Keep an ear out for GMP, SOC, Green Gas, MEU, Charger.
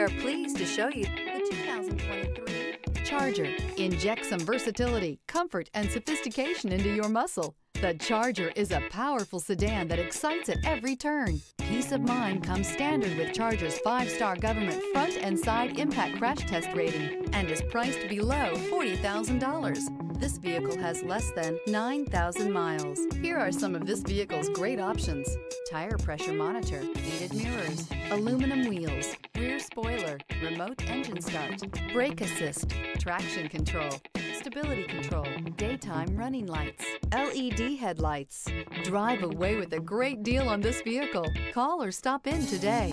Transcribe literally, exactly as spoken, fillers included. are pleased to show you the two thousand twenty-three Charger. Inject some versatility, comfort, and sophistication into your muscle. The Charger is a powerful sedan that excites at every turn. Peace of mind comes standard with Charger's five-star government front and side impact crash test rating and is priced below forty thousand dollars. This vehicle has less than nine thousand miles. Here are some of this vehicle's great options: tire pressure monitor, heated mirrors, aluminum wheels, rear spoiler, remote engine start, brake assist, traction control, stability control, daytime running lights, L E D headlights. Drive away with a great deal on this vehicle. Call or stop in today.